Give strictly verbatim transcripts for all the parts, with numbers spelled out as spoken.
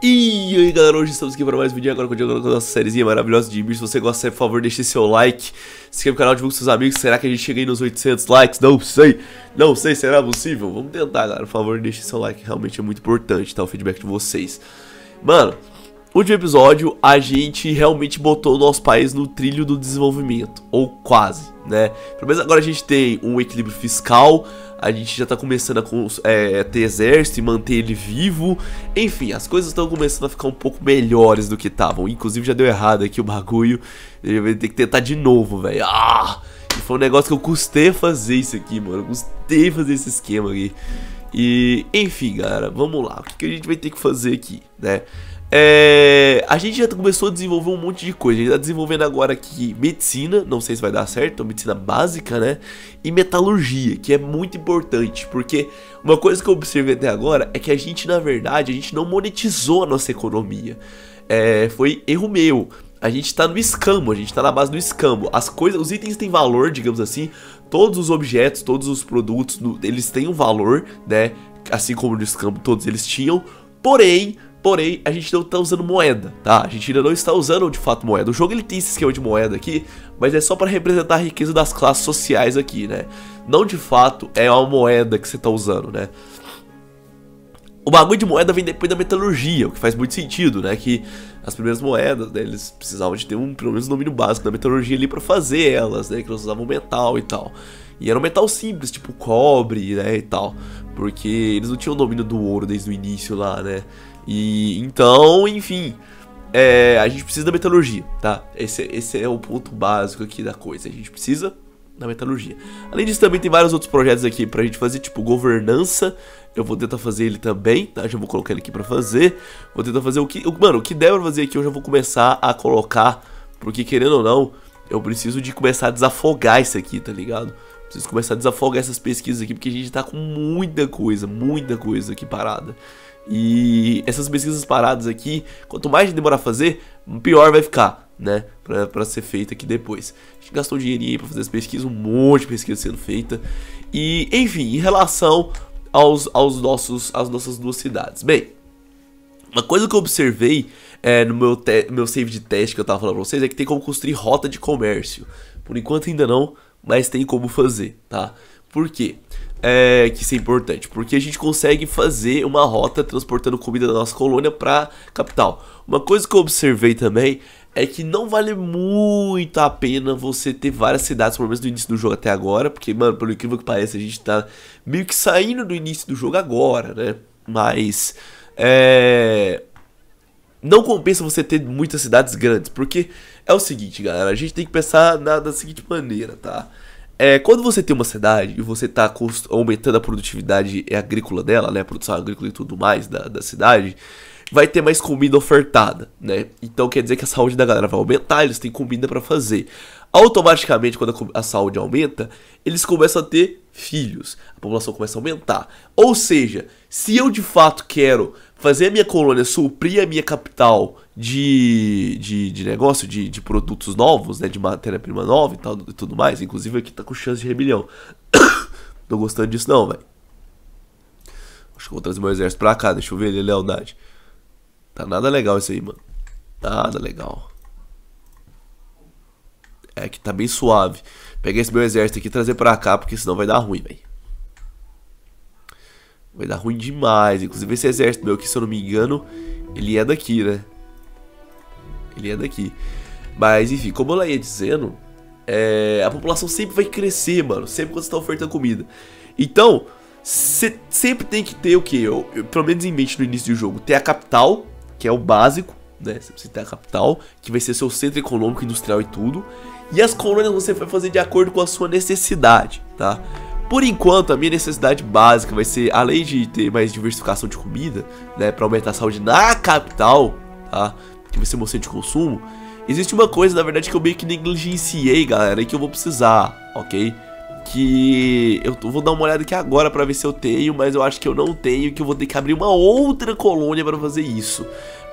E aí galera, hoje estamos aqui para mais um vídeo agora continuando com a nossa sériezinha maravilhosa de I M I R. Se você gosta, por favor, deixe seu like, se inscreva no canal, divulgue com seus amigos. Será que a gente chega aí nos oitocentos likes? Não sei, não sei, será possível? Vamos tentar, galera, por favor, deixe seu like, realmente é muito importante, tá? O feedback de vocês. Mano, no último episódio a gente realmente botou o nosso país no trilho do desenvolvimento, ou quase, né? Pelo menos agora a gente tem um equilíbrio fiscal, a gente já tá começando a é, ter exército e manter ele vivo. Enfim, as coisas estão começando a ficar um pouco melhores do que estavam. Inclusive já deu errado aqui o bagulho, eu vou ter que tentar de novo, velho. Ah! E foi um negócio que eu custei fazer isso aqui, mano, eu custei fazer esse esquema aqui. E, enfim, galera, vamos lá, o que, que a gente vai ter que fazer aqui, né? É, a gente já começou a desenvolver um monte de coisa. A gente tá desenvolvendo agora aqui medicina, não sei se vai dar certo, medicina básica, né? E metalurgia, que é muito importante, porque uma coisa que eu observei até agora é que a gente, na verdade, a gente não monetizou a nossa economia. É, foi erro meu. A gente tá no escambo, a gente tá na base do escambo. As coisas, os itens têm valor, digamos assim. Todos os objetos, todos os produtos, eles têm um valor, né? Assim como no escambo todos eles tinham. Porém... Porém, a gente não tá usando moeda, tá? A gente ainda não está usando, de fato, moeda. O jogo ele tem esse esquema de moeda aqui, mas é só para representar a riqueza das classes sociais aqui, né? Não, de fato, é uma moeda que você tá usando, né? O bagulho de moeda vem depois da metalurgia, o que faz muito sentido, né? Que as primeiras moedas, né, eles precisavam de ter um, pelo menos um domínio básico da metalurgia ali para fazer elas, né? Que eles usavam metal e tal. E era um metal simples, tipo cobre, né, e tal. Porque eles não tinham domínio do ouro desde o início lá, né? E então, enfim, é, a gente precisa da metalurgia, tá? Esse, esse é o ponto básico aqui da coisa, a gente precisa da metalurgia. Além disso, também tem vários outros projetos aqui pra gente fazer, tipo governança. Eu vou tentar fazer ele também, tá? Já vou colocar ele aqui pra fazer. Vou tentar fazer o que... O, mano, o que der pra fazer aqui eu já vou começar a colocar, porque querendo ou não, eu preciso de começar a desafogar isso aqui, tá ligado? Preciso começar a desafogar essas pesquisas aqui, porque a gente tá com muita coisa, muita coisa aqui parada. E essas pesquisas paradas aqui, quanto mais demorar a fazer, pior vai ficar, né? Pra, pra ser feita aqui depois. A gente gastou um dinheirinho aí pra fazer as pesquisas, um monte de pesquisa sendo feita. E, enfim, em relação aos, aos nossos, às nossas duas cidades. Bem, uma coisa que eu observei é, no meu, meu save de teste que eu tava falando pra vocês é que tem como construir rota de comércio. Por enquanto ainda não, mas tem como fazer, tá? Por quê? É, que isso é importante, porque a gente consegue fazer uma rota transportando comida da nossa colônia pra capital. Uma coisa que eu observei também é que não vale muito a pena você ter várias cidades, pelo menos no início do jogo até agora. Porque, mano, pelo incrível que pareça, a gente tá meio que saindo do início do jogo agora, né? Mas, é... não compensa você ter muitas cidades grandes, porque é o seguinte, galera, a gente tem que pensar na, da seguinte maneira, tá? É, quando você tem uma cidade e você está aumentando a produtividade agrícola dela, né, a produção agrícola e tudo mais da, da cidade, vai ter mais comida ofertada, né? Então quer dizer que a saúde da galera vai aumentar, eles têm comida para fazer. Automaticamente, quando a, a saúde aumenta, eles começam a ter filhos, a população começa a aumentar. Ou seja, se eu de fato quero fazer a minha colônia suprir a minha capital de, de, de negócio, de, de produtos novos, né, de matéria-prima nova e tal, e tudo mais. Inclusive aqui tá com chance de rebelião. Tô gostando disso não, velho. Acho que eu vou trazer meu exército pra cá, deixa eu ver ele, lealdade. Tá nada legal isso aí, mano. Nada legal. É que tá bem suave. Pegar esse meu exército aqui e trazer pra cá, porque senão vai dar ruim, velho. Vai dar ruim demais. Inclusive esse exército meu aqui, se eu não me engano, ele é daqui, né? Ele é daqui. Mas enfim, como eu ia dizendo, é... a população sempre vai crescer, mano. Sempre quando você tá ofertando comida. Então, você sempre tem que ter o que? Eu, eu, pelo menos em mente no início do jogo, ter a capital, que é o básico, né? Você precisa ter a capital, que vai ser seu centro econômico, industrial e tudo. E as colônias você vai fazer de acordo com a sua necessidade, tá? Por enquanto, a minha necessidade básica vai ser, além de ter mais diversificação de comida, né, pra aumentar a saúde na capital, tá, que vai ser meu centro de consumo, existe uma coisa, na verdade, que eu meio que negligenciei, galera, e que eu vou precisar, ok? Que eu vou dar uma olhada aqui agora pra ver se eu tenho, mas eu acho que eu não tenho, que eu vou ter que abrir uma outra colônia pra fazer isso.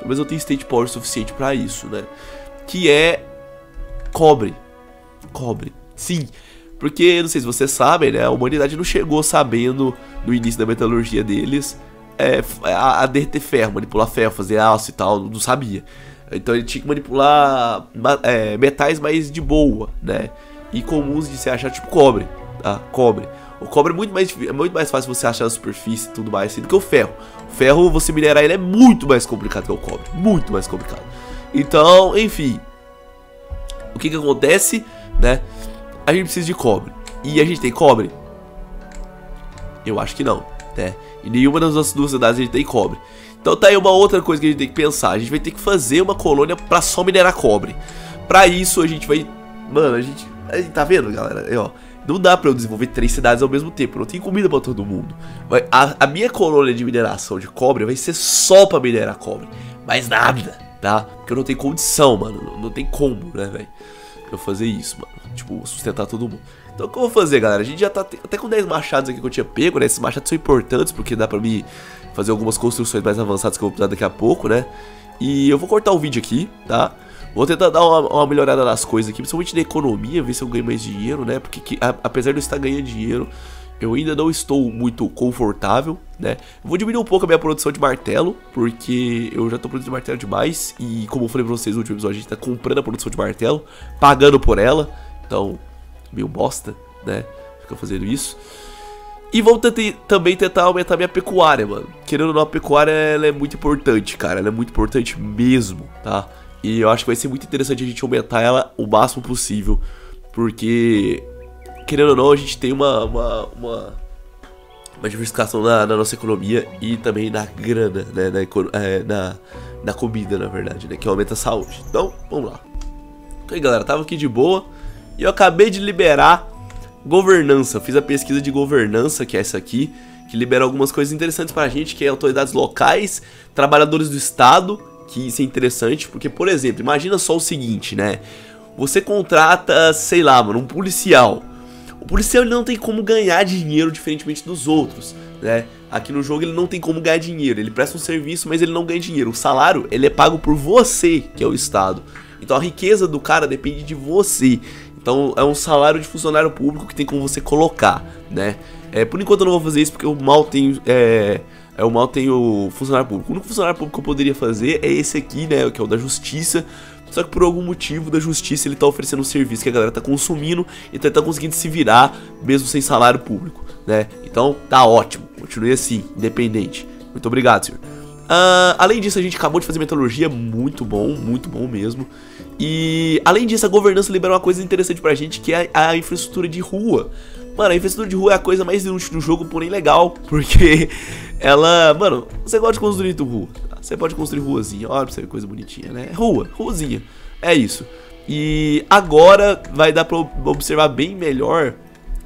Mas eu tenho state power suficiente pra isso, né? Que é cobre. Cobre, sim. Porque, não sei se vocês sabem, né, a humanidade não chegou sabendo no início da metalurgia deles é, a, a derreter ferro, manipular ferro, fazer aço e tal, não sabia. Então ele tinha que manipular é, metais mais de boa, né? E comuns de se achar, tipo cobre, tá? Cobre. O cobre é muito mais, é muito mais fácil você achar na superfície e tudo mais assim, do que o ferro. O ferro, você minerar ele é muito mais complicado que o cobre, muito mais complicado. Então, enfim, o que que acontece, né? A gente precisa de cobre. E a gente tem cobre? Eu acho que não, né? Em nenhuma das nossas duas cidades a gente tem cobre. Então tá aí uma outra coisa que a gente tem que pensar. A gente vai ter que fazer uma colônia pra só minerar cobre. Pra isso a gente vai... Mano, a gente... A gente tá vendo, galera? Aí, ó, não dá pra eu desenvolver três cidades ao mesmo tempo. Não tem comida pra todo mundo. A, a minha colônia de mineração de cobre vai ser só pra minerar cobre. Mais nada, tá? Porque eu não tenho condição, mano. Não, não tem como, né, velho? Eu fazer isso, mano. Tipo, sustentar todo mundo. Então o que eu vou fazer, galera? A gente já tá até com dez machados aqui que eu tinha pego, né? Esses machados são importantes porque dá pra mim fazer algumas construções mais avançadas que eu vou precisar daqui a pouco, né? E eu vou cortar o vídeo aqui, tá? Vou tentar dar uma, uma melhorada nas coisas aqui, principalmente na economia, ver se eu ganho mais dinheiro, né? Porque que, a, apesar de eu estar ganhando dinheiro, eu ainda não estou muito confortável, né? Vou diminuir um pouco a minha produção de martelo, porque eu já estou produzindo martelo demais. E como eu falei pra vocês no último episódio, a gente tá comprando a produção de martelo, pagando por ela. Então, meio bosta, né? Fica fazendo isso. E vou também tentar aumentar minha pecuária, mano. Querendo ou não, a pecuária ela é muito importante, cara. Ela é muito importante mesmo, tá? E eu acho que vai ser muito interessante a gente aumentar ela o máximo possível. Porque, querendo ou não, a gente tem uma, uma, uma, uma diversificação na, na nossa economia e também na grana, né? Na, é, na, na comida, na verdade, né? Que aumenta a saúde. Então, vamos lá. Ok, galera, tava aqui de boa e eu acabei de liberar governança. Fiz a pesquisa de governança, que é essa aqui, que libera algumas coisas interessantes pra gente, que é autoridades locais, trabalhadores do estado, que isso é interessante, porque, por exemplo, imagina só o seguinte, né? Você contrata, sei lá, mano, um policial. O policial ele não tem como ganhar dinheiro diferentemente dos outros, né? Aqui no jogo ele não tem como ganhar dinheiro, ele presta um serviço, mas ele não ganha dinheiro. O salário, ele é pago por você, que é o estado. Então a riqueza do cara depende de você. Então é um salário de funcionário público que tem como você colocar, né? É, por enquanto eu não vou fazer isso porque eu mal tenho, é, eu mal tenho funcionário público. O único funcionário público que eu poderia fazer é esse aqui, né? Que é o da justiça. Só que por algum motivo da justiça ele tá oferecendo um serviço que a galera tá consumindo, então ele tá conseguindo se virar mesmo sem salário público, né? Então tá ótimo, continue assim, independente. Muito obrigado, senhor. Uh, além disso, a gente acabou de fazer metalurgia, muito bom, muito bom mesmo. E além disso, a governança libera uma coisa interessante pra gente, que é a, a infraestrutura de rua. Mano, a infraestrutura de rua é a coisa mais inútil do jogo, porém legal, porque ela... Mano, você gosta de construir tu rua, tá? Você pode construir ruazinha, olha pra você ver coisa bonitinha, né? Rua, ruazinha, é isso. E agora vai dar pra observar bem melhor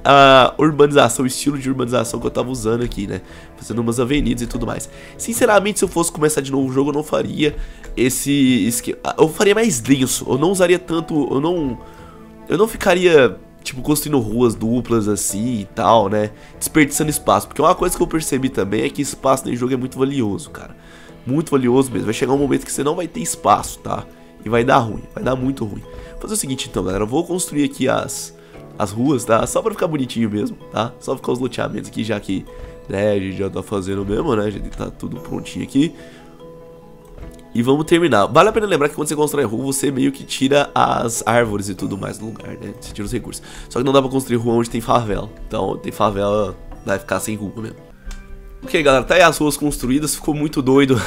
a urbanização, o estilo de urbanização que eu tava usando aqui, né? Fazendo umas avenidas e tudo mais. Sinceramente, se eu fosse começar de novo o jogo, eu não faria esse esquema. Eu faria mais denso, eu não usaria tanto, eu não... Eu não ficaria, tipo, construindo ruas duplas assim e tal, né? Desperdiçando espaço, porque uma coisa que eu percebi também é que espaço nesse jogo é muito valioso, cara. Muito valioso mesmo, vai chegar um momento que você não vai ter espaço, tá? E vai dar ruim, vai dar muito ruim. Vou fazer o seguinte então, galera, eu vou construir aqui as... as ruas, tá? Só pra ficar bonitinho mesmo, tá? Só pra ficar os loteamentos aqui, já que, né, a gente já tá fazendo mesmo, né? A gente tá tudo prontinho aqui. E vamos terminar. Vale a pena lembrar que quando você constrói rua, você meio que tira as árvores e tudo mais do lugar, né? Você tira os recursos. Só que não dá pra construir rua onde tem favela. Então, tem favela, vai ficar sem rua mesmo. Ok, galera, tá aí as ruas construídas. Ficou muito doido.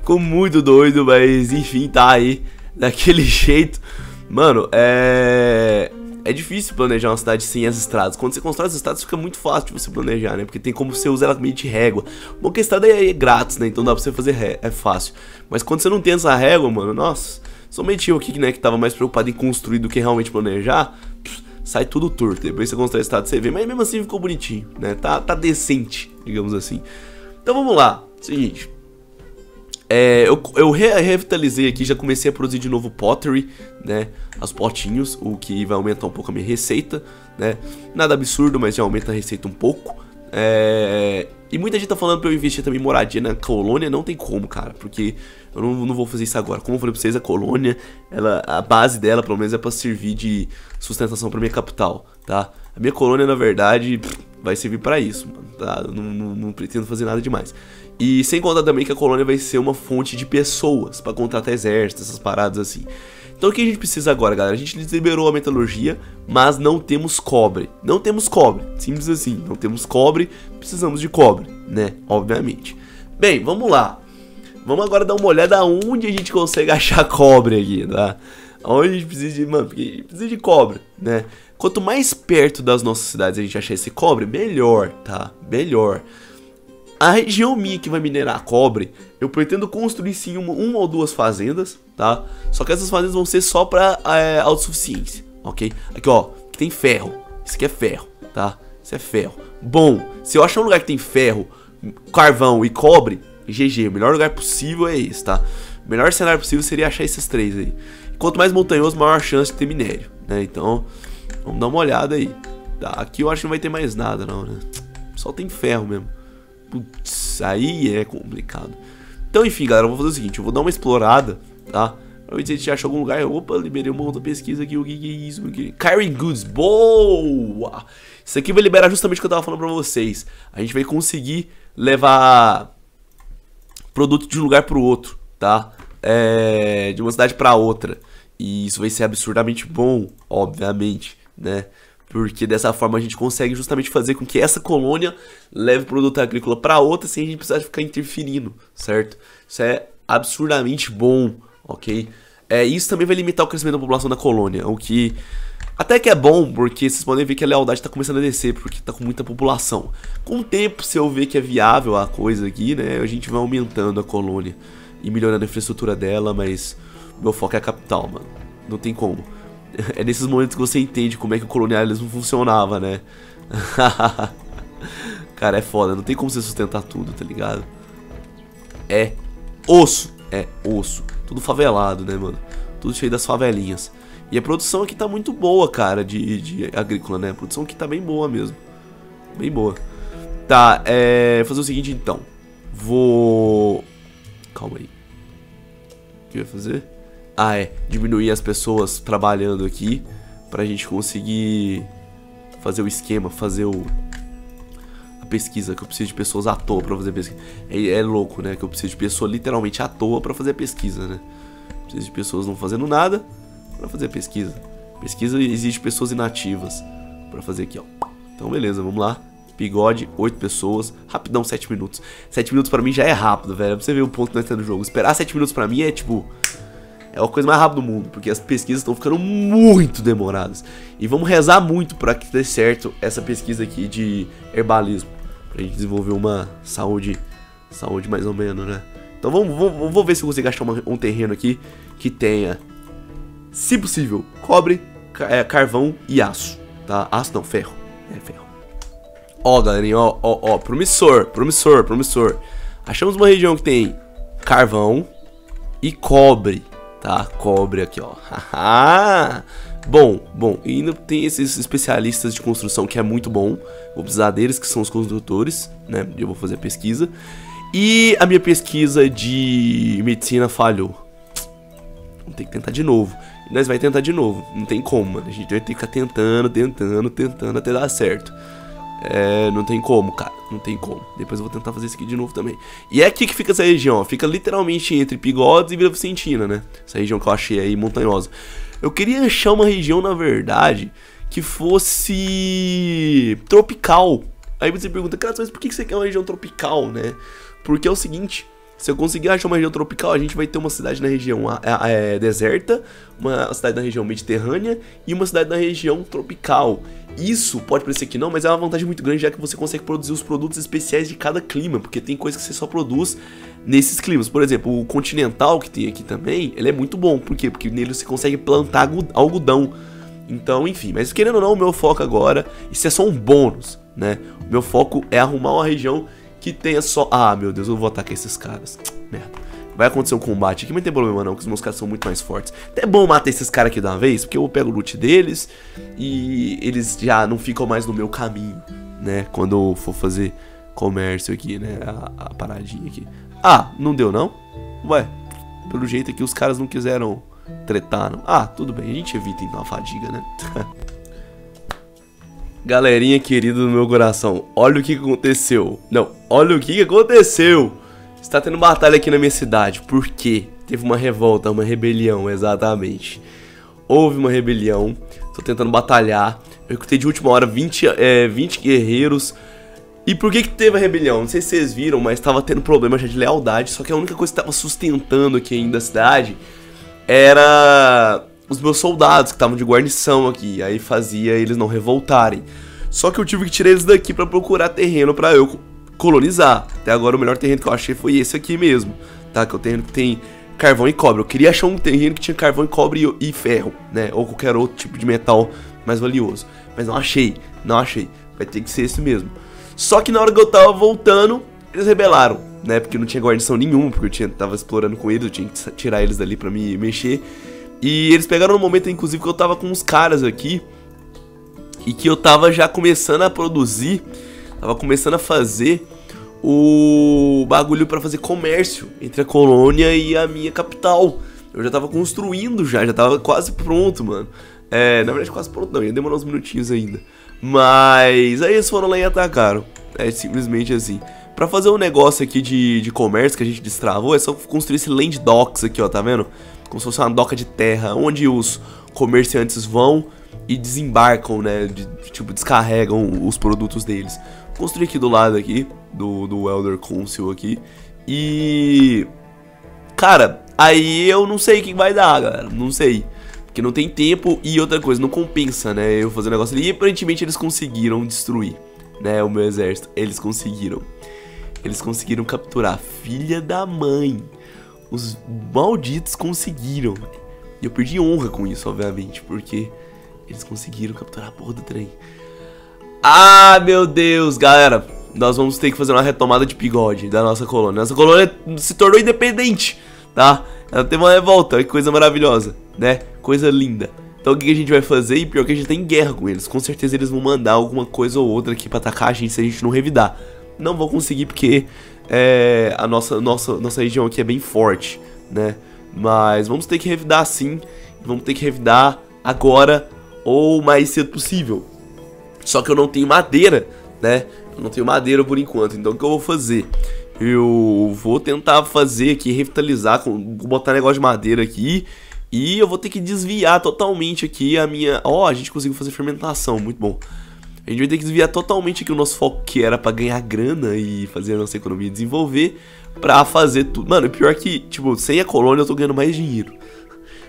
Ficou muito doido, mas enfim, tá aí. Daquele jeito... Mano, é... é difícil planejar uma cidade sem as estradas. Quando você constrói as estradas fica muito fácil de você planejar, né? Porque tem como você usar ela meio de régua. Bom, que a estrada é grátis, né? Então dá pra você fazer ré... é fácil. Mas quando você não tem essa régua, mano, nossa. Somente eu aqui, né, que tava mais preocupado em construir do que realmente planejar. Pff, sai tudo torto. Depois você constrói a estrada você vê. Mas mesmo assim ficou bonitinho, né? Tá, tá decente, digamos assim. Então vamos lá. Seguinte. É, eu eu re revitalizei aqui, já comecei a produzir de novo pottery, né, as potinhos, o que vai aumentar um pouco a minha receita, né, nada absurdo, mas já aumenta a receita um pouco, é, e muita gente tá falando pra eu investir também em moradia na colônia, não tem como, cara, porque eu não, não vou fazer isso agora, como eu falei pra vocês, a colônia, ela, a base dela, pelo menos, é pra servir de sustentação pra minha capital, tá, a minha colônia, na verdade, pff, vai servir pra isso, mano, tá? Não, não, não pretendo fazer nada demais. E sem contar também que a colônia vai ser uma fonte de pessoas pra contratar exércitos, essas paradas assim. Então o que a gente precisa agora, galera? A gente liberou a metalurgia, mas não temos cobre. Não temos cobre, simples assim. Não temos cobre, precisamos de cobre, né? Obviamente. Bem, vamos lá. Vamos agora dar uma olhada onde a gente consegue achar cobre aqui, tá? Onde a gente precisa de... Mano, porque a gente precisa de cobre, né? Quanto mais perto das nossas cidades a gente achar esse cobre, melhor, tá? Melhor. A região minha que vai minerar cobre, eu pretendo construir sim uma, uma ou duas fazendas, tá? Só que essas fazendas vão ser só pra é, autossuficiência, ok? Aqui, ó, que tem ferro. Isso aqui é ferro, tá? Isso é ferro. Bom, se eu achar um lugar que tem ferro, carvão e cobre, G G, o melhor lugar possível é esse, tá? O melhor cenário possível seria achar esses três aí. Quanto mais montanhoso, maior a chance de ter minério, né? Então, vamos dar uma olhada aí. Tá, aqui eu acho que não vai ter mais nada não, né? Só tem ferro mesmo. Putz, aí é complicado. Então, enfim, galera, eu vou fazer o seguinte. Eu vou dar uma explorada, tá? Pra ver se a gente acha algum lugar. Opa, liberei uma outra pesquisa aqui. O que, que é isso? Carrying Goods, boa! Isso aqui vai liberar justamente o que eu tava falando pra vocês. A gente vai conseguir levar produto de um lugar pro outro, tá? É, de uma cidade pra outra. E isso vai ser absurdamente bom, obviamente, né? Porque dessa forma a gente consegue justamente fazer com que essa colônia leve o produto agrícola para outra sem a gente precisar ficar interferindo, certo? Isso é absurdamente bom, ok? É, isso também vai limitar o crescimento da população da colônia, o que até que é bom, porque vocês podem ver que a lealdade está começando a descer, porque está com muita população. Com o tempo, se eu ver que é viável a coisa aqui, né, a gente vai aumentando a colônia e melhorando a infraestrutura dela, mas meu foco é a capital, mano, não tem como. É nesses momentos que você entende como é que o colonialismo funcionava, né? Cara, é foda, não tem como você sustentar tudo, tá ligado? É osso, é osso. Tudo favelado, né, mano? Tudo cheio das favelinhas. E a produção aqui tá muito boa, cara, de, de agrícola, né? A produção aqui tá bem boa mesmo. Bem boa. Tá, é... vou fazer o seguinte, então. Vou... Calma aí. O que eu ia fazer? Ah, é, diminuir as pessoas trabalhando aqui pra gente conseguir fazer o esquema, fazer o... a pesquisa, que eu preciso de pessoas à toa pra fazer pesquisa. É, é louco, né, que eu preciso de pessoa literalmente à toa pra fazer a pesquisa, né. Preciso de pessoas não fazendo nada pra fazer a pesquisa. Pesquisa exige pessoas inativas pra fazer aqui, ó. Então, beleza, vamos lá. Bigode, oito pessoas, rapidão, sete minutos. sete minutos pra mim já é rápido, velho, pra você ver o ponto que nós temos no jogo. Esperar sete minutos pra mim é, tipo... é a coisa mais rápida do mundo, porque as pesquisas estão ficando muito demoradas. E vamos rezar muito para que dê certo essa pesquisa aqui de herbalismo, pra gente desenvolver uma saúde, saúde mais ou menos, né? Então vamos, vamos, vou ver se eu consigo achar uma, um terreno aqui que tenha, se possível, cobre, car é, carvão e aço, tá? Aço não, ferro, é ferro. Ó, galerinha, ó, ó, ó, promissor, promissor, promissor. Achamos uma região que tem carvão e cobre. Tá, cobre aqui, ó. Bom, bom, e ainda tem esses especialistas de construção, que é muito bom. Vou precisar deles, que são os construtores, né? Eu vou fazer a pesquisa. E a minha pesquisa de medicina falhou. Vamos ter que tentar de novo. E nós vai tentar de novo, não tem como, mano. A gente vai ter que ficar tentando, tentando, tentando até dar certo. É, não tem como, cara, não tem como. Depois eu vou tentar fazer isso aqui de novo também. E é aqui que fica essa região, ó. Fica literalmente entre Pigodes e Vila Vicentina, né? Essa região que eu achei aí, montanhosa. Eu queria achar uma região, na verdade, que fosse tropical. Aí você pergunta, cara, mas por que você quer uma região tropical, né? Porque é o seguinte, se eu conseguir achar uma região tropical, a gente vai ter uma cidade na região é, é, deserta, uma cidade na região mediterrânea e uma cidade na região tropical. Isso pode parecer que não, mas é uma vantagem muito grande, já que você consegue produzir os produtos especiais de cada clima, porque tem coisas que você só produz nesses climas. Por exemplo, o continental que tem aqui também, ele é muito bom. Por quê? Porque nele você consegue plantar algodão. Então, enfim, mas querendo ou não, o meu foco agora, isso é só um bônus, né? O meu foco é arrumar uma região que tenha só... Ah, meu Deus, eu vou atacar esses caras. Merda. Vai acontecer um combate aqui, mas não tem problema não, porque os meus caras são muito mais fortes. Até é bom matar esses caras aqui de uma vez, porque eu pego o loot deles e eles já não ficam mais no meu caminho, né? Quando eu for fazer comércio aqui, né? A, a paradinha aqui. Ah, não deu não? Ué, pelo jeito aqui os caras não quiseram tretar, não. Ah, tudo bem, a gente evita então a fadiga, né? Galerinha querida do meu coração, olha o que aconteceu. Não, olha o que aconteceu. Está tendo batalha aqui na minha cidade. Por quê? Teve uma revolta, uma rebelião, exatamente. Houve uma rebelião. Estou tentando batalhar. Eu recrutei de última hora vinte, é, vinte guerreiros. E por que que teve a rebelião? Não sei se vocês viram, mas estava tendo problema já de lealdade. Só que a única coisa que estava sustentando aqui ainda a cidade era... os meus soldados que estavam de guarnição aqui, aí fazia eles não revoltarem. Só que eu tive que tirar eles daqui pra procurar terreno pra eu colonizar. Até agora o melhor terreno que eu achei foi esse aqui mesmo, tá? Que é o terreno que tem carvão e cobre. Eu queria achar um terreno que tinha carvão e cobre e ferro, né? Ou qualquer outro tipo de metal mais valioso. Mas não achei, não achei. Vai ter que ser esse mesmo. Só que na hora que eu tava voltando, eles rebelaram, né? Porque não tinha guarnição nenhuma, porque eu tinha, tava explorando com eles, eu tinha que tirar eles dali pra me mexer. E eles pegaram no momento, inclusive, que eu tava com uns caras aqui e que eu tava já começando a produzir, tava começando a fazer o bagulho pra fazer comércio entre a colônia e a minha capital. Eu já tava construindo já, já tava quase pronto, mano. É, na verdade quase pronto não, ia demorar uns minutinhos ainda. Mas aí eles foram lá e atacaram, é simplesmente assim. Pra fazer um negócio aqui de, de comércio que a gente destravou, é só construir esse land docks aqui, ó, tá vendo? Como se fosse uma doca de terra, onde os comerciantes vão e desembarcam, né, de, tipo, descarregam os produtos deles. Vou construir aqui do lado aqui, do, do Elder Council aqui. E... cara, aí eu não sei quem vai dar, galera, não sei. Porque não tem tempo e outra coisa, não compensa, né, eu fazer um negócio ali. E aparentemente eles conseguiram destruir, né, o meu exército. Eles conseguiram. Eles conseguiram capturar. Filha da mãe. Os malditos conseguiram. E eu perdi honra com isso, obviamente, porque eles conseguiram capturar a porra do trem. Ah, meu Deus, galera. Nós vamos ter que fazer uma retomada de bigode da nossa colônia. Nossa colônia se tornou independente, tá? Ela teve uma revolta, que coisa maravilhosa, né? Coisa linda. Então o que a gente vai fazer? E pior que a gente tá em guerra com eles. Com certeza eles vão mandar alguma coisa ou outra aqui pra atacar a gente se a gente não revidar. Não vou conseguir porque... é, a nossa, nossa, nossa região aqui é bem forte, né? Mas vamos ter que revidar sim. Vamos ter que revidar agora ou o mais cedo possível. Só que eu não tenho madeira, né? Eu não tenho madeira por enquanto. Então o que eu vou fazer? Eu vou tentar fazer aqui, revitalizar, com, botar negócio de madeira aqui. E eu vou ter que desviar totalmente aqui a minha... ó, oh, a gente conseguiu fazer fermentação, muito bom. A gente vai ter que desviar totalmente aqui o nosso foco, que era pra ganhar grana e fazer a nossa economia desenvolver, pra fazer tudo. Mano, pior que, tipo, sem a colônia eu tô ganhando mais dinheiro,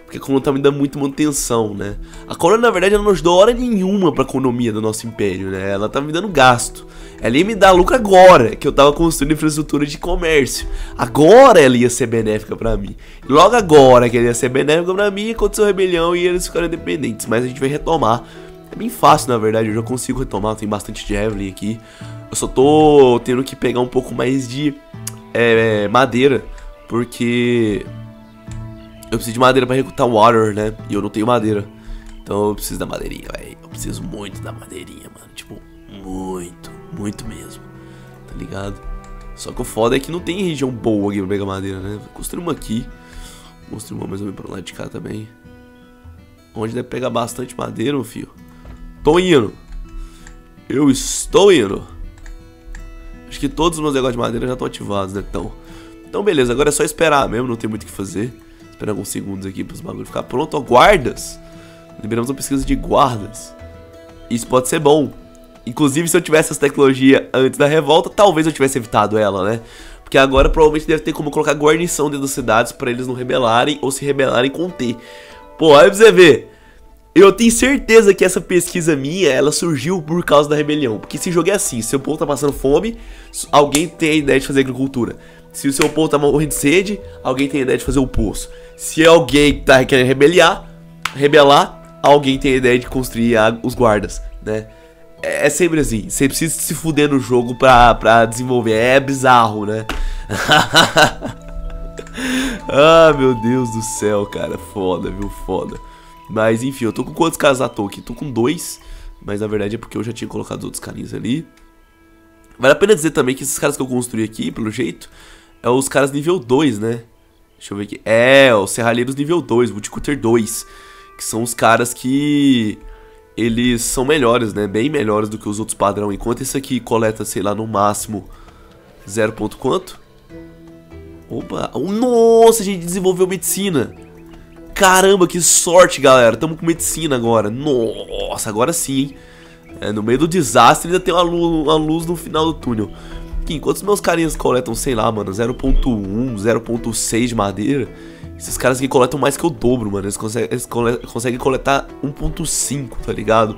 porque a colônia tá me dando muita manutenção, né? A colônia, na verdade, ela não ajudou hora nenhuma pra economia do nosso império, né? Ela tá me dando gasto. Ela ia me dar lucro agora, que eu tava construindo infraestrutura de comércio. Agora ela ia ser benéfica pra mim. Logo agora que ela ia ser benéfica pra mim, aconteceu a rebelião e eles ficaram independentes. Mas a gente vai retomar. É bem fácil, na verdade, eu já consigo retomar, tem bastante javelin aqui. Eu só tô tendo que pegar um pouco mais de é, madeira, porque eu preciso de madeira pra recrutar water, né? E eu não tenho madeira, então eu preciso da madeirinha, velho. Eu preciso muito da madeirinha, mano, tipo, muito, muito mesmo, tá ligado? Só que o foda é que não tem região boa aqui pra pegar madeira, né? Vou construir uma aqui, vou construir uma mais ou menos pra lá de cá também, onde deve pegar bastante madeira, meu filho. Tô indo. Eu estou indo. Acho que todos os meus negócios de madeira já estão ativados, né? Então, então beleza, agora é só esperar mesmo. Não tem muito o que fazer. Esperar alguns segundos aqui para os bagulhos ficar pronto. Ó, guardas. Liberamos uma pesquisa de guardas. Isso pode ser bom. Inclusive, se eu tivesse essa tecnologia antes da revolta, talvez eu tivesse evitado ela, né? Porque agora provavelmente deve ter como colocar guarnição dentro das cidades para eles não rebelarem ou se rebelarem conter. Pô, aí pra você ver. Eu tenho certeza que essa pesquisa minha, ela surgiu por causa da rebelião. Porque se jogo é assim, se seu povo tá passando fome, alguém tem a ideia de fazer agricultura. Se o seu povo tá morrendo de sede, alguém tem a ideia de fazer o poço. Se alguém tá querendo rebeliar, rebelar, alguém tem a ideia de construir a, os guardas, né? É, é sempre assim, você precisa se fuder no jogo pra, pra desenvolver, é bizarro, né? Ah, meu Deus do céu, cara, foda, viu, foda. Mas enfim, eu tô com quantos caras à toa aqui? Tô com dois, mas na verdade é porque eu já tinha colocado os outros carinhos ali. Vale a pena dizer também que esses caras que eu construí aqui, pelo jeito, é os caras nível dois, né? Deixa eu ver aqui. É, os serralheiros nível dois, Woodcutter dois, que são os caras que eles são melhores, né? Bem melhores do que os outros padrão. Enquanto esse aqui coleta, sei lá, no máximo zero ponto quanto? Opa! Nossa, a gente desenvolveu medicina! Caramba, que sorte, galera! Tamo com medicina agora. Nossa, agora sim, hein? É, no meio do desastre ainda tem uma luz, uma luz no final do túnel. Aqui, enquanto os meus carinhas coletam, sei lá, mano, zero ponto um, zero ponto seis de madeira, esses caras aqui coletam mais que o dobro, mano. Eles, consegue, eles cole, conseguem coletar um ponto cinco, tá ligado?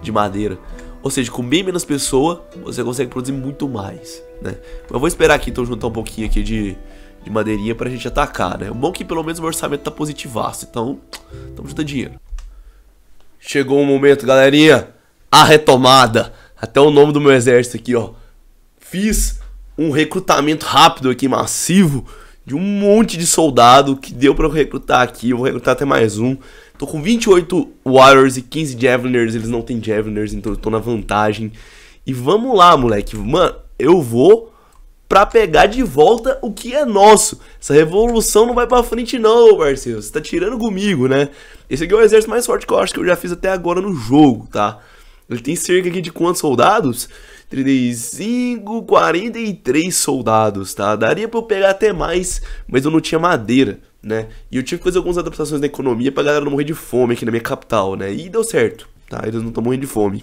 De madeira. Ou seja, com bem menos pessoa, você consegue produzir muito mais, né? Eu vou esperar aqui, então, juntar um pouquinho aqui de... de madeirinha pra gente atacar, né? O bom é que pelo menos o orçamento tá positivaço, então estamos juntando dinheiro. Chegou o momento, galerinha. A retomada. Até o nome do meu exército aqui, ó. Fiz um recrutamento rápido aqui, massivo, de um monte de soldado que deu pra eu recrutar aqui. Eu vou recrutar até mais um. Tô com vinte e oito Warriors e quinze Javeliners. Eles não tem Javeliners, então eu tô na vantagem. E vamos lá, moleque. Mano, eu vou... pra pegar de volta o que é nosso. Essa revolução não vai pra frente não, parceiro. Você tá tirando comigo, né? Esse aqui é o exército mais forte que eu acho que eu já fiz até agora no jogo, tá? Ele tem cerca aqui de quantos soldados? trinta e cinco, quarenta e três soldados, tá? Daria pra eu pegar até mais, mas eu não tinha madeira, né? E eu tive que fazer algumas adaptações na economia pra galera não morrer de fome aqui na minha capital, né? E deu certo. Tá, eles não estão morrendo de fome,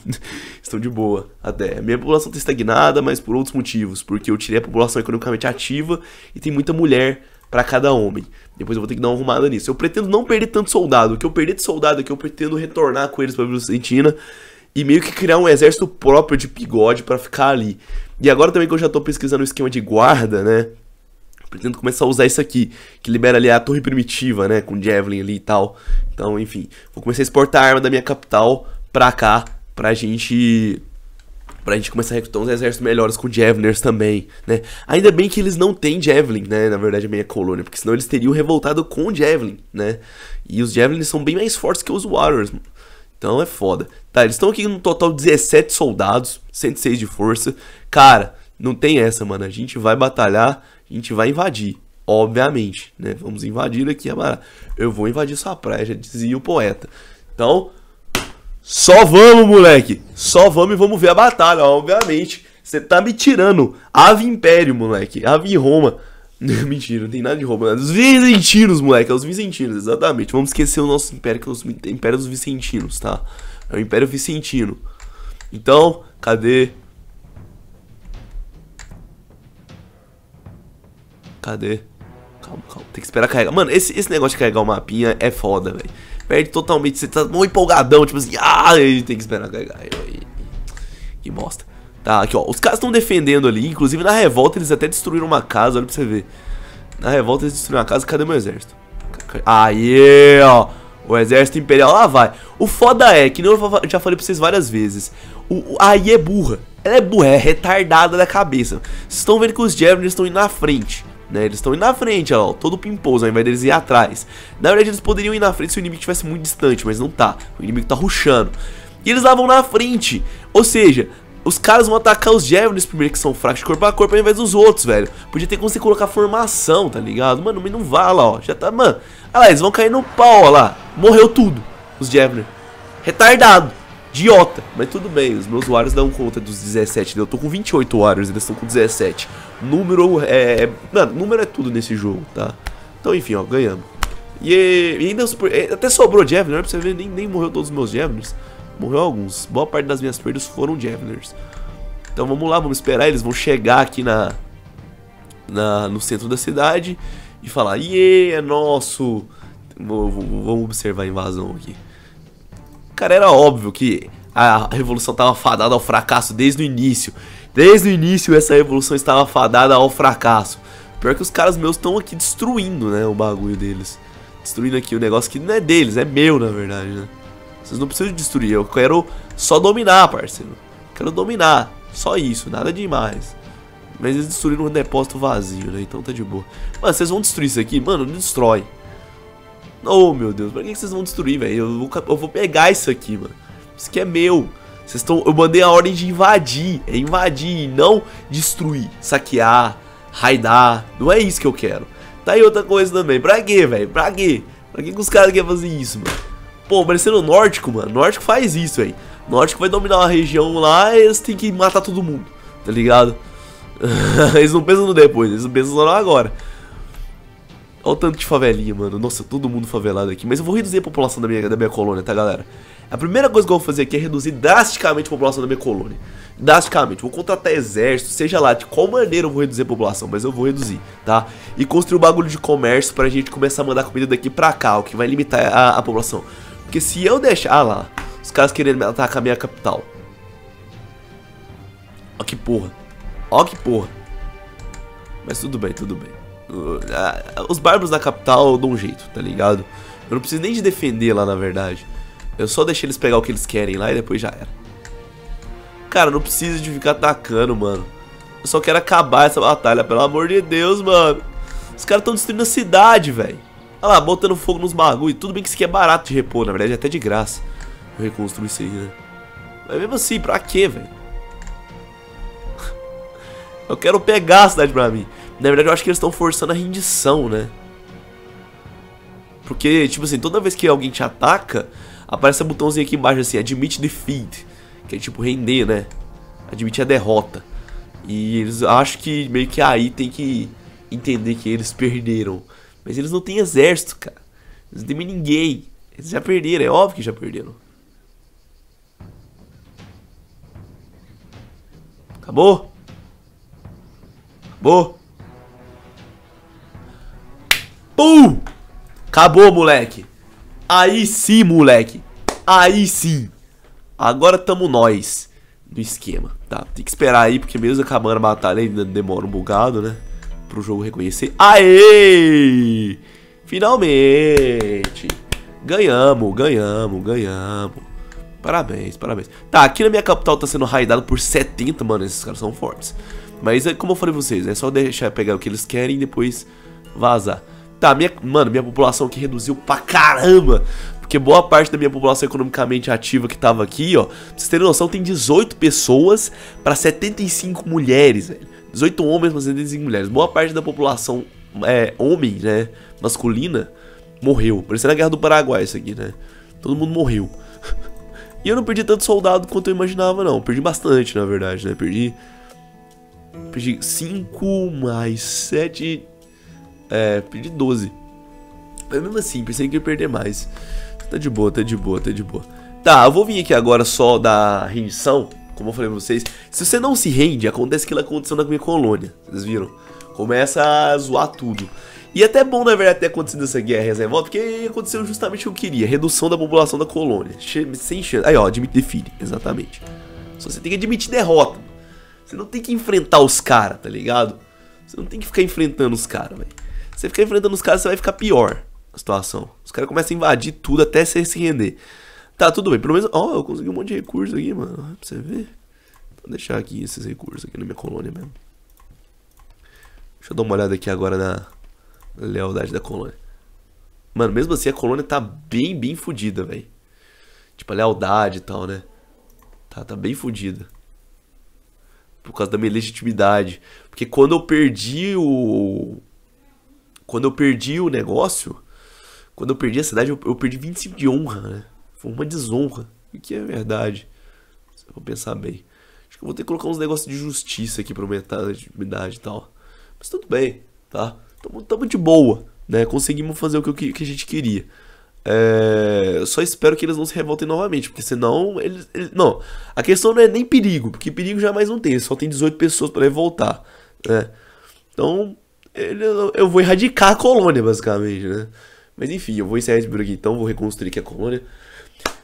estão de boa até. Minha população está estagnada, mas por outros motivos, porque eu tirei a população economicamente ativa e tem muita mulher para cada homem. Depois eu vou ter que dar uma arrumada nisso. Eu pretendo não perder tanto soldado, o que eu perder de soldado é que eu pretendo retornar com eles para a Vila Vicentina e meio que criar um exército próprio de bigode para ficar ali. E agora também que eu já estou pesquisando o esquema de guarda, né? Pretendo começar a usar isso aqui, que libera ali a torre primitiva, né, com Javelin ali e tal. Então, enfim, vou começar a exportar a arma da minha capital pra cá, pra gente... pra gente começar a recrutar uns exércitos melhores com Javeliners também, né. Ainda bem que eles não têm Javelin, né, na verdade a minha colônia, porque senão eles teriam revoltado com Javelin, né. E os Javelins são bem mais fortes que os Warriors, mano. Então é foda. Tá, eles estão aqui no total dezessete soldados, cento e seis de força. Cara, não tem essa, mano, a gente vai batalhar... a gente vai invadir, obviamente, né? Vamos invadir aqui, Amara. Eu vou invadir sua praia, já dizia o poeta. Então, só vamos, moleque. Só vamos e vamos ver a batalha, obviamente. Você tá me tirando. Ave Império, moleque. Ave Roma. Mentira, não tem nada de Roma. Os Vicentinos, moleque. É os Vicentinos, exatamente. Vamos esquecer o nosso império, que é o Império dos Vicentinos, tá? É o Império Vicentino. Então, cadê... Cadê? Calma, calma. Tem que esperar carregar. Mano, esse, esse negócio de carregar o mapinha é foda, velho. Perde totalmente. Você tá muito empolgadão, tipo assim. Ah, tem que esperar carregar. Que bosta. Tá, aqui, ó. Os caras estão defendendo ali. Inclusive, na revolta, eles até destruíram uma casa. Olha pra você ver. Na revolta, eles destruíram uma casa. Cadê meu exército? Aê, ó. O exército imperial. Lá vai. O foda é, que nem eu já falei pra vocês várias vezes. O, aí é burra. Ela é burra. É retardada da cabeça. Vocês estão vendo que os Javelins estão indo na frente. Né, eles estão indo na frente, ó, todo pimposo, ao invés deles ir atrás. Na verdade eles poderiam ir na frente se o inimigo estivesse muito distante, mas não tá. O inimigo tá rushando. E eles lá vão na frente. Ou seja, os caras vão atacar os Javelins primeiro, que são fracos de corpo a corpo, ao invés dos outros, velho. Podia ter como você colocar formação, tá ligado? Mano, mas não vá lá, ó. Já tá, mano. Olha lá, eles vão cair no pau, ó lá. Morreu tudo, os Javelins. Retardado, idiota. Mas tudo bem, os meus Warriors dão conta dos dezessete, né? Eu tô com vinte e oito Warriors, eles estão com dezessete. Número é, é... Mano, número é tudo nesse jogo, tá? Então, enfim, ó, ganhamos. E, e ainda super, até sobrou Javelin, não é pra você ver, nem, nem morreu todos os meus Javelins. Morreu alguns. Boa parte das minhas perdas foram Javeliners. Então vamos lá, vamos esperar. Eles vão chegar aqui na, na no centro da cidade e falar, iê, é nosso. Vamos observar a invasão aqui. Cara, era óbvio que a revolução estava fadada ao fracasso desde o início. Desde o início essa revolução estava fadada ao fracasso. Pior que os caras meus estão aqui destruindo, né, o bagulho deles. Destruindo aqui o negócio que não é deles, é meu, na verdade, né. Vocês não precisam destruir, eu quero só dominar, parceiro. Quero dominar, só isso, nada demais. Mas eles destruíram um depósito vazio, né, então tá de boa. Mano, vocês vão destruir isso aqui? Mano, não destrói. Oh, meu Deus, pra que vocês vão destruir, velho? Eu vou, eu vou pegar isso aqui, mano. Isso aqui é meu. Vocês estão... eu mandei a ordem de invadir. É invadir, não destruir, saquear, raidar. Não é isso que eu quero. Tá aí outra coisa também. Pra quê, velho? Pra quê? Pra que, que os caras querem fazer isso, mano? Pô, parecendo o Nórdico, mano. O Nórdico faz isso, velho. O Nórdico vai dominar uma região lá e eles têm que matar todo mundo, tá ligado? Eles não pensam no depois, eles pensam no agora. Olha o tanto de favelinha, mano. Nossa, todo mundo favelado aqui. Mas eu vou reduzir a população da minha, da minha colônia, tá, galera? A primeira coisa que eu vou fazer aqui é reduzir drasticamente a população da minha colônia. Drasticamente. Vou contratar exército, seja lá de qual maneira eu vou reduzir a população, mas eu vou reduzir, tá? E construir um bagulho de comércio pra gente começar a mandar comida daqui pra cá, o que vai limitar a, a população. Porque se eu deixar... Ah lá, os caras querendo atacar a minha capital. Ó que porra. Ó que porra. Mas tudo bem, tudo bem. Os bárbaros da capital dão um jeito, tá ligado? Eu não preciso nem de defender lá, na verdade. Eu só deixo eles pegar o que eles querem lá e depois já era. Cara, não precisa de ficar atacando, mano. Eu só quero acabar essa batalha, pelo amor de Deus, mano. Os caras estão destruindo a cidade, velho. Olha lá, botando fogo nos bagulho. Tudo bem que isso aqui é barato de repor, na verdade é até de graça. Eu reconstruo isso aí, né? Mas mesmo assim, pra quê, velho? Eu quero pegar a cidade pra mim. Na verdade eu acho que eles estão forçando a rendição, né? Porque, tipo assim, toda vez que alguém te ataca, aparece um botãozinho aqui embaixo assim, admit defeat, que é tipo render, né? Admitir a derrota. E eles acham que meio que aí tem que entender que eles perderam. Mas eles não têm exército, cara. Eles não têm ninguém. Eles já perderam, é óbvio que já perderam. Acabou? Acabou? Pum! Acabou, moleque. Aí sim, moleque. Aí sim. Agora tamo nós no esquema, tá? Tem que esperar aí, porque mesmo acabando a batalha ainda demora um bocado, né? Pro jogo reconhecer. Aê! Finalmente! Ganhamos, ganhamos, ganhamos. Parabéns, parabéns. Tá, aqui na minha capital tá sendo raidado por setenta, mano. Esses caras são fortes. Mas como eu falei pra vocês, é só deixar pegar o que eles querem e depois vazar. Tá, minha, mano, minha população aqui reduziu pra caramba. Porque boa parte da minha população economicamente ativa que tava aqui, ó, pra vocês terem noção, tem dezoito pessoas pra setenta e cinco mulheres, velho. dezoito homens pra setenta e cinco mulheres. Boa parte da população é, homem, né, masculina, morreu. Parecendo a Guerra do Paraguai isso aqui, né. Todo mundo morreu. E eu não perdi tanto soldado quanto eu imaginava, não. Perdi bastante, na verdade, né. Perdi... Perdi cinco mais sete... É, perdi doze. Mas mesmo assim, pensei que ia perder mais. Tá de boa, tá de boa, tá de boa. Tá, eu vou vir aqui agora só da rendição. Como eu falei pra vocês, se você não se rende, acontece aquilo que aconteceu na minha colônia. Vocês viram? Começa a zoar tudo. E até bom, na verdade, ter acontecido essa guerra, essa revolta, porque aconteceu justamente o que eu queria. Redução da população da colônia. Sem chance. Aí, ó, admite defeat, exatamente. Só você tem que admitir derrota. Você não tem que enfrentar os caras, tá ligado? Você não tem que ficar enfrentando os caras, velho. Você ficar enfrentando os caras, você vai ficar pior a situação. Os caras começam a invadir tudo até você se render. Tá, tudo bem. Pelo menos... Ó, oh, eu consegui um monte de recursos aqui, mano. Pra você ver. Vou deixar aqui esses recursos aqui na minha colônia mesmo. Deixa eu dar uma olhada aqui agora na lealdade da colônia. Mano, mesmo assim a colônia tá bem, bem fodida, velho. Tipo, a lealdade e tal, né? Tá, tá bem fodida. Por causa da minha legitimidade. Porque quando eu perdi o... Quando eu perdi o negócio, quando eu perdi a cidade, eu, eu perdi vinte e cinco de honra, né? Foi uma desonra, o que é verdade. Se eu vou pensar bem. Acho que eu vou ter que colocar uns negócios de justiça aqui pra aumentar a dignidade e tal. Mas tudo bem, tá? Tamo, tamo de boa, né? Conseguimos fazer o que, que a gente queria. É... Só espero que eles não se revoltem novamente, porque senão... Eles, eles... Não, a questão não é nem perigo, porque perigo jamais não tem. Só tem dezoito pessoas pra revoltar, né? Então... Eu vou erradicar a colônia, basicamente, né? Mas enfim, eu vou encerrar esse vídeo aqui então. Vou reconstruir aqui a colônia.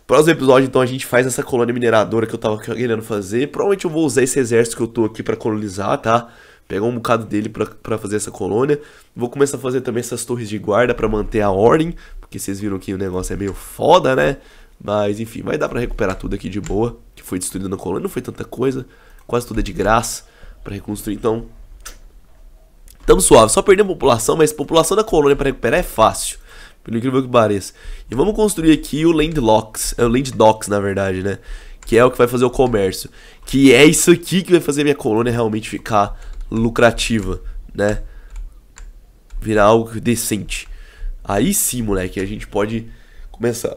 Próximo episódio, então, a gente faz essa colônia mineradora que eu tava querendo fazer. Provavelmente eu vou usar esse exército que eu tô aqui pra colonizar, tá? Pegar um bocado dele pra, pra fazer essa colônia. Vou começar a fazer também essas torres de guarda pra manter a ordem. Porque vocês viram que o negócio é meio foda, né? Mas enfim, vai dar pra recuperar tudo aqui de boa. Que foi destruído na colônia, não foi tanta coisa. Quase tudo é de graça pra reconstruir, então... Tamo suave, só perder a população, mas população da colônia para recuperar é fácil, pelo incrível que pareça. E vamos construir aqui o Land Locks, é o Land Docks, na verdade, né? Que é o que vai fazer o comércio. Que é isso aqui que vai fazer a minha colônia realmente ficar lucrativa, né? Virar algo decente. Aí sim, moleque, a gente pode começar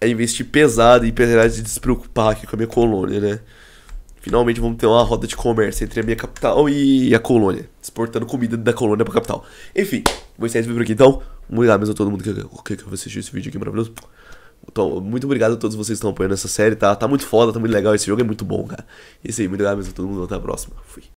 é investir pesado e apesar de despreocupar aqui com a minha colônia, né? Finalmente vamos ter uma roda de comércio entre a minha capital e a colônia, exportando comida da colônia pra capital. Enfim, vou encerrar esse vídeo por aqui então. Muito obrigado mesmo a todo mundo que, que, que assistiu esse vídeo aqui maravilhoso. Então, muito obrigado a todos vocês que estão apoiando essa série, tá? Tá muito foda, tá muito legal, esse jogo é muito bom, cara. E isso aí, muito obrigado mesmo a todo mundo, até a próxima. Fui.